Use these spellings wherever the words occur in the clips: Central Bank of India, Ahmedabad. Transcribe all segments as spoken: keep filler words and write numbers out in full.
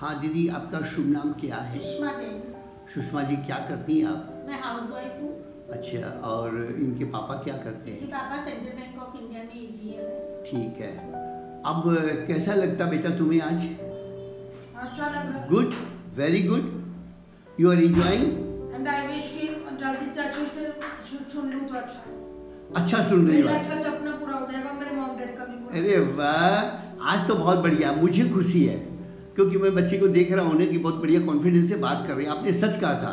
हाँ दीदी, आपका शुभ नाम क्या है? सुषमा जी। सुषमा जी क्या करती हैं आप? मैं हाउसवाइफ हूँ। अच्छा, और इनके पापा क्या करते हैं? इनके पापा सेंट्रल बैंक ऑफ इंडिया में एजीएम है। ठीक है, अब कैसा लगता बेटा तुम्हें आज? अच्छा लग रहा। Good, very good, you are enjoying and I wish कि जल्दी चाचू से सुन लूँ तो अच्छा है। अच्छा सुन रही हो? मेरा सपना पूरा हो जाएगा, मेरे मॉम डैड का भी। अरे वाह, आज तो बहुत बढ़िया, मुझे खुशी है क्योंकि मैं बच्चे को देख रहा हूँ ना कि बहुत बढ़िया कॉन्फिडेंस से बात कर रही है। आपने सच कहा था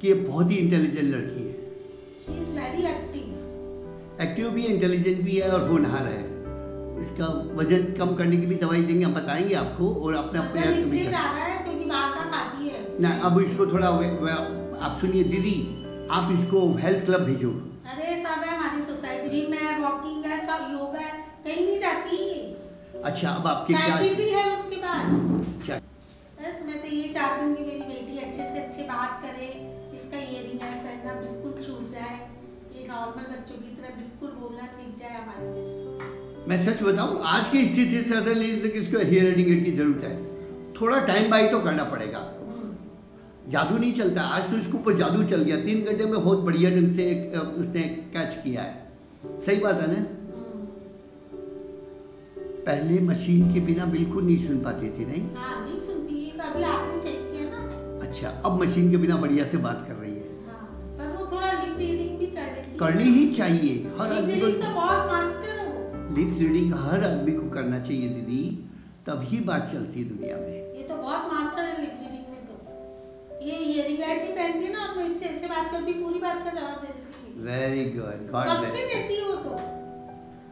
कि ये बहुत ही इंटेलिजेंट लड़की है। She is very active। Active भी, इंटेलिजेंट भी है और होनहार है। इसका वजन कम करने की भी दवाई देंगे, हम बताएंगे आपको। और अपना प्रयास भी ना, अब इसको थोड़ा वे, वे, आप सुनिए दीदी, आप इसको हेल्थ क्लब भेजो। अरे सब है हमारी सोसाइटी, जिम है, वॉकिंग है, सब योगा है, कहीं नहीं जाती। अच्छा, अब आपके साइकिल भी है उसके पास। अच्छा, बस मैं तो ये चाहती हूँ कि मेरी बेटी अच्छे से अच्छे बात करे, इसका ईयरिंग है पहनना बिल्कुल छूट जाए, ये नॉर्मल बच्चों की तरह बिल्कुल बोलना सीख जाए हमारे जैसे। मैं सच बताऊँ, आज की स्थिति से असल में इसको ईयरिंग की जरूरत है। थोड़ा टाइम बाई तो करना पड़ेगा, जादू नहीं चलता। आज तो इसके ऊपर जादू चल गया, तीन घंटे में बहुत बढ़िया ढंग से उसने कैच किया है। सही बात है न? पहले मशीन के बिना बिल्कुल नहीं सुन पाती थी। नहीं, हाँ, नहीं सुनती, तभी आपने चेक किया ना। अच्छा, अब मशीन के बिना बढ़िया से बात कर रही है। हाँ, पर वो थोड़ा लिप रीडिंग भी कर लेती है। करनी ही चाहिए, हर आदमी को। तो बहुत मास्टर हो लिप रीडिंग, हर आदमी को करना चाहिए दीदी, तभी बात चलती है दुनिया में। ये तो बहुत मास्टर है लिप रीडिंग में। तो ये ईयरिंग नहीं पहनती है ना, और मैं इससे ऐसे बात करती हूँ, पूरी बात का जवाब दे देती है। वेरी गुड, कब से देती है वो? तो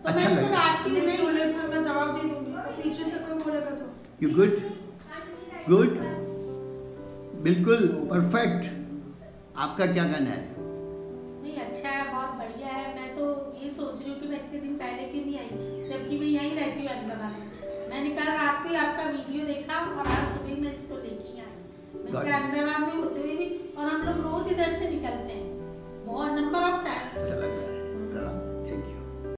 तो अच्छा, मैं इसको रात की नहीं बोले, मैं जवाब दे दूंगी, पीछे तक कोई बोलेगा तो। You good? गुड, बिल्कुल परफेक्ट। आपका क्या कहना है? नहीं, अच्छा है, बहुत बढ़िया है। मैं तो ये सोच रही हूँ कि मैं इतने दिन पहले क्यों नहीं आई, जबकि मैं यहीं रहती हूँ अहमदाबाद में। मैंने कल रात को आपका वीडियो देखा और आज सुबह मैं इसको लेके आई। मैं अहमदाबाद में होते हुए भी, और हम लोग रोज इधर से निकलते हैं, बहुत नंबर ऑफ